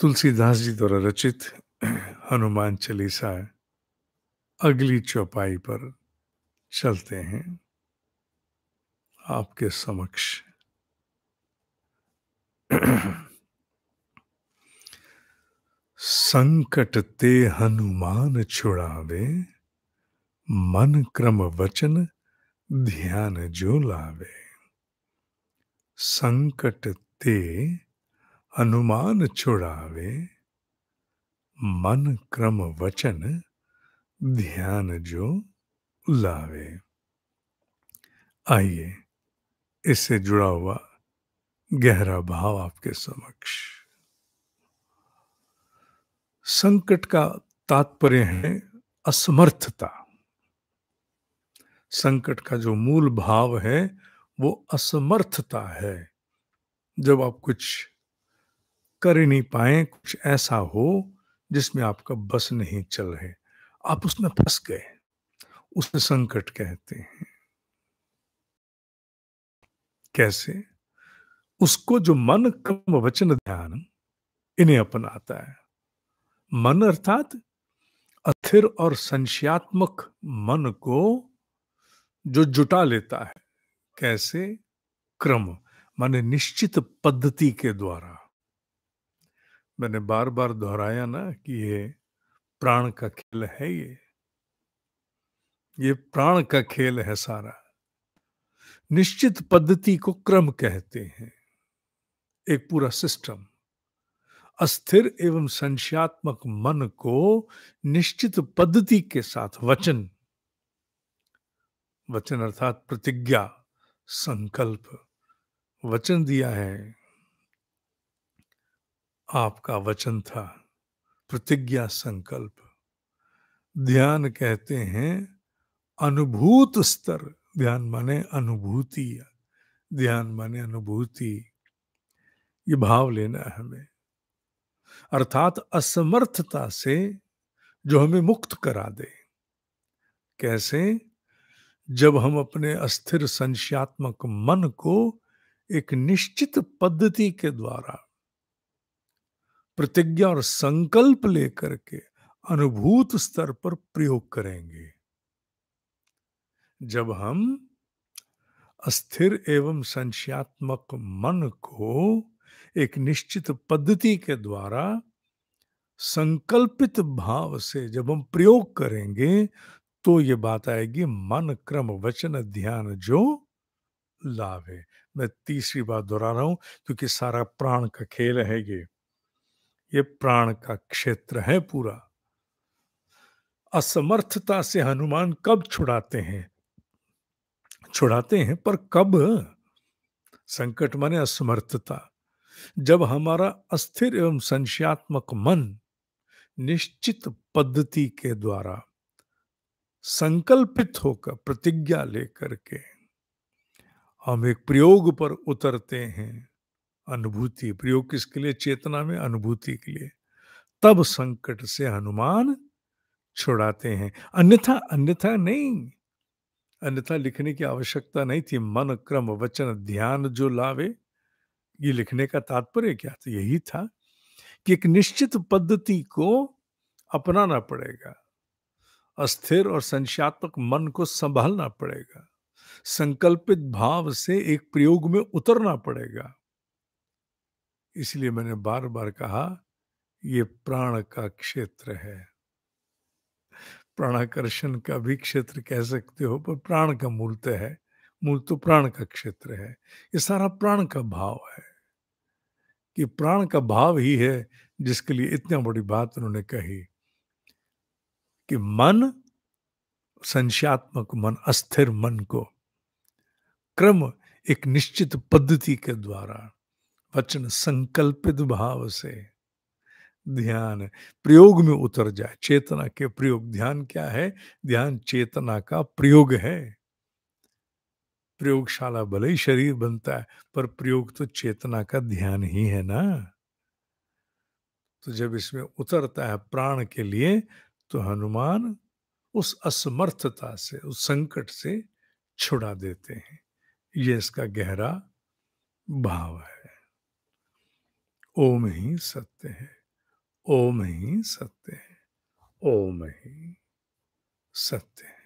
तुलसीदास जी द्वारा रचित हनुमान चालीसा अगली चौपाई पर चलते हैं आपके समक्ष। संकट ते हनुमान छुड़ावे, मन क्रम वचन ध्यान जो लावे। संकट ते हनुमान छुड़ावे, मन क्रम वचन ध्यान जो लावे। आइए, इससे जुड़ा हुआ गहरा भाव आपके समक्ष। संकट का तात्पर्य है असमर्थता। संकट का जो मूल भाव है वो असमर्थता है। जब आप कुछ कर ही नहीं पाए, कुछ ऐसा हो जिसमें आपका बस नहीं चल रहे, आप उसमें फंस गए, उसमें संकट कहते हैं। कैसे? उसको जो मन क्रम वचन ध्यान इन्हें अपनाता है। मन अर्थात अस्थिर और संशयात्मक मन को जो जुटा लेता है। कैसे? क्रम माने निश्चित पद्धति के द्वारा। मैंने बार बार दोहराया ना कि ये प्राण का खेल है। ये प्राण का खेल है सारा। निश्चित पद्धति को क्रम कहते हैं। एक पूरा सिस्टम। अस्थिर एवं संशयात्मक मन को निश्चित पद्धति के साथ वचन, वचन अर्थात प्रतिज्ञा, संकल्प, वचन दिया है। आपका वचन था प्रतिज्ञा, संकल्प। ध्यान कहते हैं अनुभूत स्तर। ध्यान माने अनुभूति, ध्यान माने अनुभूति। ये भाव लेना है हमें। अर्थात असमर्थता से जो हमें मुक्त करा दे। कैसे? जब हम अपने अस्थिर संशयात्मक मन को एक निश्चित पद्धति के द्वारा प्रतिज्ञा और संकल्प लेकर के अनुभूत स्तर पर प्रयोग करेंगे। जब हम अस्थिर एवं संशयात्मक मन को एक निश्चित पद्धति के द्वारा संकल्पित भाव से जब हम प्रयोग करेंगे तो ये बात आएगी मन क्रम वचन ध्यान जो लावे। मैं तीसरी बार दोहरा रहा हूं क्योंकि सारा प्राण का खेल है। ये प्राण का क्षेत्र है पूरा। असमर्थता से हनुमान कब छुड़ाते हैं? छुड़ाते हैं, पर कब? संकट माने असमर्थता। जब हमारा अस्थिर एवं संशयात्मक मन निश्चित पद्धति के द्वारा संकल्पित होकर प्रतिज्ञा लेकर के हम एक प्रयोग पर उतरते हैं। अनुभूति, प्रयोग किसके लिए? चेतना में अनुभूति के लिए। तब संकट से हनुमान छुड़ाते हैं। अन्यथा नहीं। अन्यथा लिखने की आवश्यकता नहीं थी। मन क्रम वचन ध्यान जो लावे, ये लिखने का तात्पर्य क्या था? यही था कि एक निश्चित पद्धति को अपनाना पड़ेगा। अस्थिर और संशयात्मक मन को संभालना पड़ेगा। संकल्पित भाव से एक प्रयोग में उतरना पड़ेगा। इसलिए मैंने बार बार कहा ये प्राण का क्षेत्र है। प्राणाकर्षण का भी क्षेत्र कह सकते हो, पर प्राण का मूलतः है। मूल तो प्राण का क्षेत्र है। ये सारा प्राण का भाव है कि प्राण का भाव ही है जिसके लिए इतना बड़ी बात उन्होंने कही कि मन, संशयात्मक मन, अस्थिर मन को क्रम एक निश्चित पद्धति के द्वारा वचन संकल्पित भाव से ध्यान प्रयोग में उतर जाए। चेतना के प्रयोग। ध्यान क्या है? ध्यान चेतना का प्रयोग है। प्रयोगशाला भले ही शरीर बनता है, पर प्रयोग तो चेतना का ध्यान ही है ना। तो जब इसमें उतरता है प्राण के लिए तो हनुमान उस असमर्थता से, उस संकट से छुड़ा देते हैं। ये इसका गहरा भाव है। ओम ही सत्य है। ओम ही सत्य है, ओम ही सत्य है।